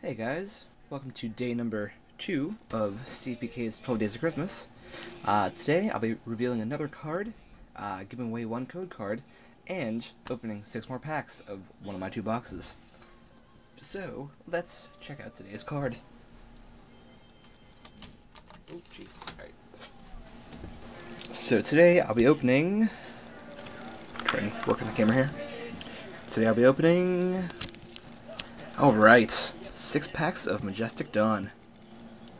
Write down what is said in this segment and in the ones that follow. Hey guys, welcome to day number 2 of Steve PK's 12 Days of Christmas. Today I'll be revealing another card, giving away one code card, and opening 6 more packs of one of my 2 boxes. So, let's check out today's card. Oh, jeez. Alright. So today I'll be opening... Try and work on the camera here. Today I'll be opening... Alright. 6 packs of Majestic Dawn.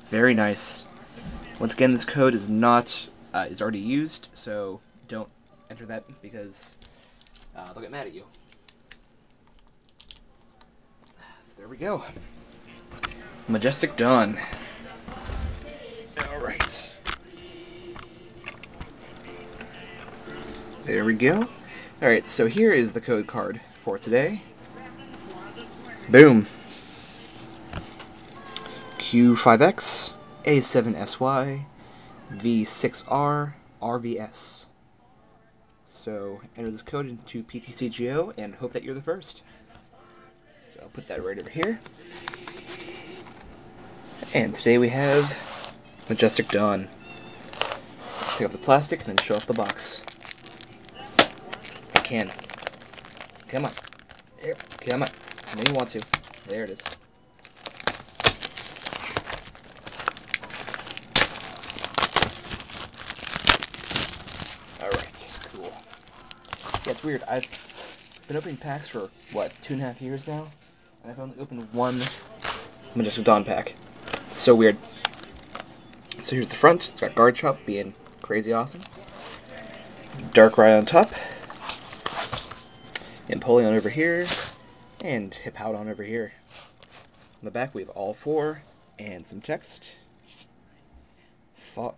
Very nice. Once again, this code is not is already used, so don't enter that because they'll get mad at you. So there we go. Majestic Dawn. All right. There we go. All right. So here is the code card for today. Boom. Q5X, A7SY, V6R, RVS. So enter this code into PTCGO and hope that you're the first. So I'll put that right over here. And today we have Majestic Dawn. So take off the plastic and then show off the box. If I can. Come on. Here, come on. When you want to. There it is. Yeah, it's weird. I've been opening packs for, what, 2.5 years now? And I've only opened one Majestic Dawn pack. It's so weird. So here's the front. It's got Garchomp being crazy awesome. Darkrai on top. Empoleon over here. And Hippowdon over here. On the back we have all 4. And some text. Far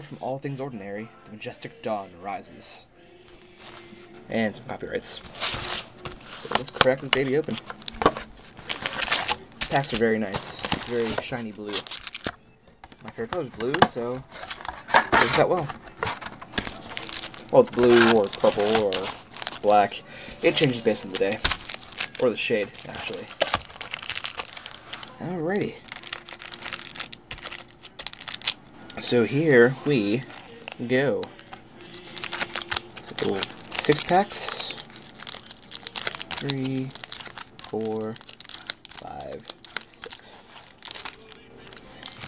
from all things ordinary, the Majestic Dawn rises. And some copyrights. So let's crack this baby open. These packs are very nice. Very shiny blue. My favorite color is blue, so it works out well. Well, it's blue or purple or black. It changes based on the day. Or the shade, actually. Alrighty. So here we go. So 6 packs, 3, 4, 5, 6.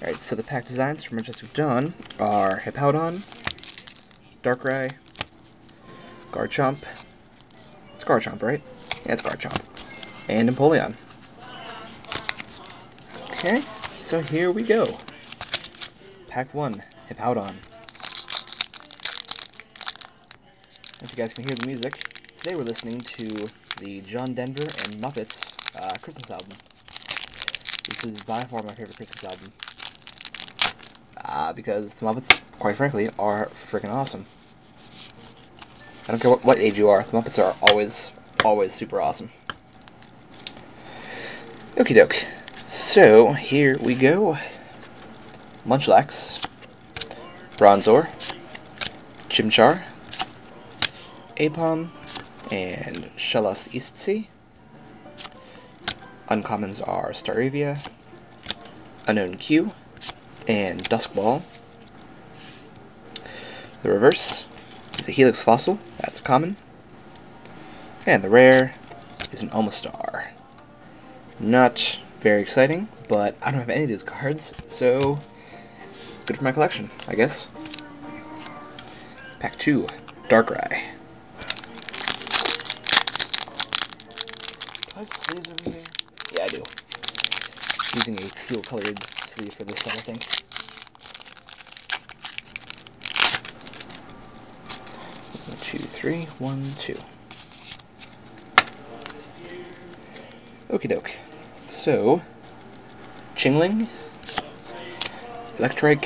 Alright, so the pack designs for Majestic Dawn are Hippowdon, Darkrai, Garchomp, it's Garchomp, right? Yeah, it's Garchomp, and Empoleon. Okay, so here we go. Pack 1, Hippowdon. If you guys can hear the music, today we're listening to the John Denver and Muppets Christmas album. This is by far my favorite Christmas album. Because the Muppets, quite frankly, are freaking awesome. I don't care what age you are, the Muppets are always super awesome. Okie doke. So, here we go. Munchlax, Bronzor, Chimchar, Aipom, and Shellos East Sea. Uncommons are Staravia, Unknown Q, and Dusk Ball. The reverse is a Helix Fossil, that's common. And the rare is an Omastar. Not very exciting, but I don't have any of these cards, so good for my collection, I guess. Pack 2, Darkrai. Do I have sleeves over here? Yeah, I do. I'm using a teal-colored sleeve for this side, I think. 1, 2, 3, 1, 2. Okie doke. So, Chingling, Electric,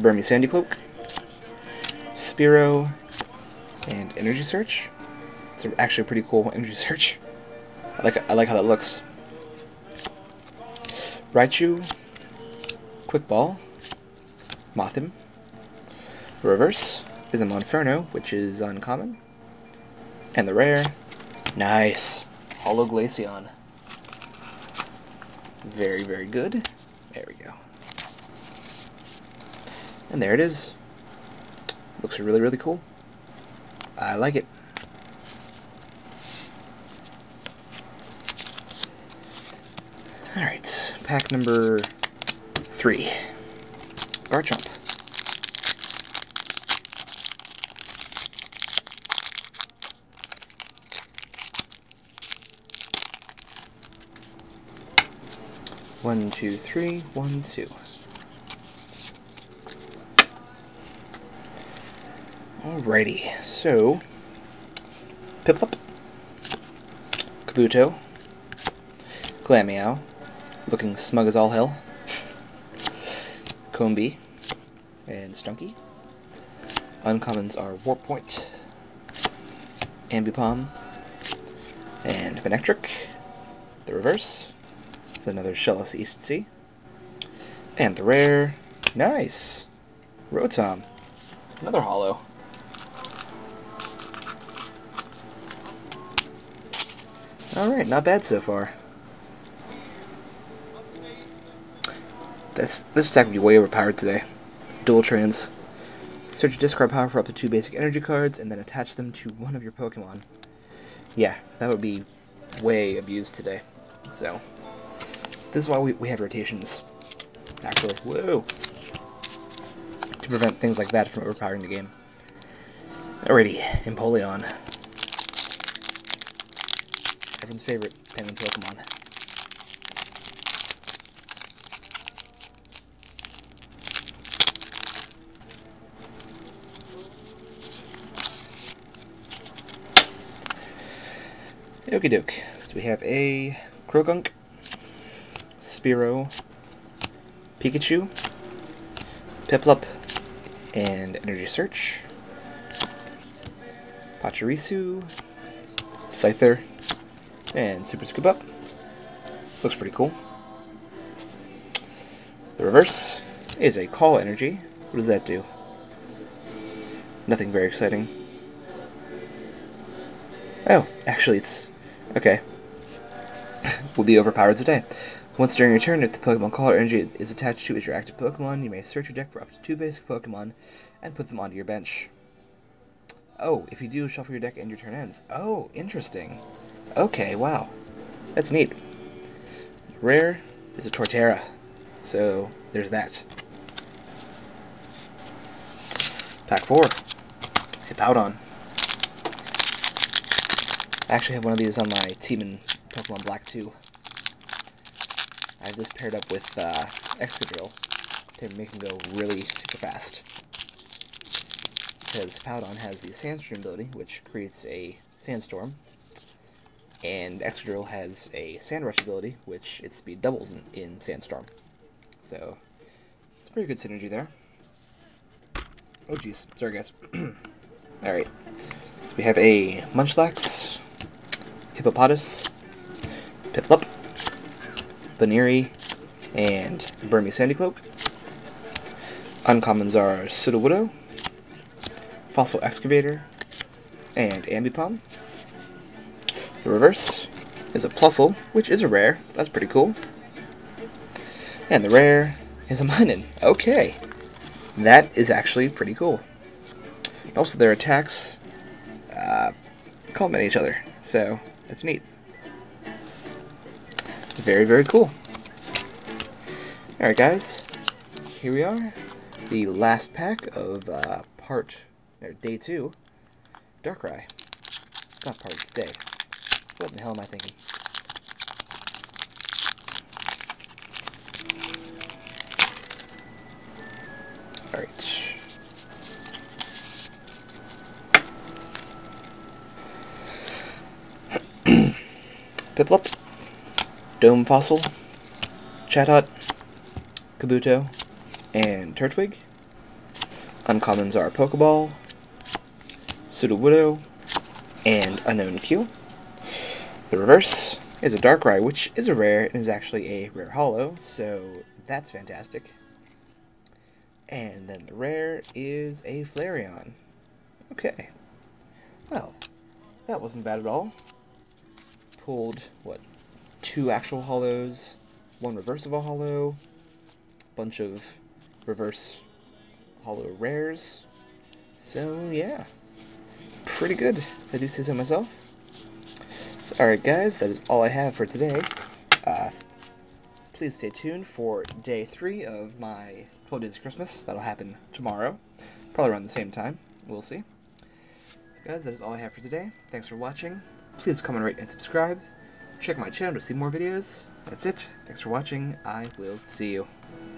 Burmy Sandy Cloak, Spiro, and Energy Search. It's actually a pretty cool Energy Search. I like how that looks. Raichu, Quick Ball, Mothim. The reverse is a Monferno, which is uncommon. And the rare, nice, Holo Glaceon. Very, very good. There we go. And there it is. Looks really, really cool. I like it. Alright, pack number 3. Garchomp. One, two, three, 1, 2. Alrighty, so Piplup, Kabuto, Glameow, looking smug as all hell, Combee, and Stunky. Uncommons are Warp Point, Ambipom, and Manectric, the reverse. It's another Shellos East Sea. And the rare, nice, Rotom, another holo. Alright, not bad so far. This attack would be way overpowered today. Dual Trans. Search your discard power for up to 2 basic energy cards and then attach them to one of your Pokemon. Yeah, that would be way abused today. So, this is why we had rotations. Actually, whoa! To prevent things like that from overpowering the game. Alrighty, Empoleon. Everyone's favorite penguin Pokemon. Okie doke. So we have a Krogunk, Spiro, Pikachu, Piplup, and Energy Search, Pachirisu, Scyther, and Super Scoop Up. Looks pretty cool. The reverse is a Call Energy. What does that do? Nothing very exciting. Oh, actually it's... okay. Will be overpowered today. Once during your turn, if the Pokemon Call Energy is attached to is your active Pokemon, you may search your deck for up to 2 basic Pokemon and put them onto your bench. Oh, if you do, shuffle your deck and your turn ends. Oh, interesting. Okay, wow. That's neat. Rare is a Torterra. So, there's that. Pack 4. Hippowdon. I actually have one of these on my team in Pokemon Black 2. I have this paired up with Excadrill to make him go really super fast. Because Hippowdon has the Sandstorm ability, which creates a Sandstorm. And Excadrill has a Sand Rush ability, which its speed doubles in Sandstorm. So, it's pretty good synergy there. Oh jeez, sorry guys. Alright, so we have a Munchlax, Hippopotas, Piplup, Baneri, and Burmy Sandycloak. Uncommons are Sudowoodo, Fossil Excavator, and Ambipom. The reverse is a Plusle, which is a rare, so that's pretty cool. And the rare is a Minun. Okay. That is actually pretty cool. And also their attacks complement each other, so that's neat. Very, very cool. Alright guys, here we are. The last pack of day 2, Darkrai. It's not part, it's day. What the hell am I thinking? Alright. Piplup, Dome Fossil, Chatot, Kabuto, and Turtwig. Uncommons are Pokeball, Sudowoodo, and Unknown Q. The reverse is a Darkrai, which is a rare, and is actually a rare holo, so that's fantastic. And then the rare is a Flareon. Okay. Well, that wasn't bad at all. Pulled, what, 2 actual holos, one reversible holo, bunch of reverse holo rares. So yeah, pretty good, if I do say so myself. So alright guys, that is all I have for today. Please stay tuned for day 3 of my 12 Days of Christmas. That'll happen tomorrow, probably around the same time, we'll see. So guys, that is all I have for today. Thanks for watching. Please comment, rate, and subscribe. Check my channel to see more videos. That's it. Thanks for watching. I will see you.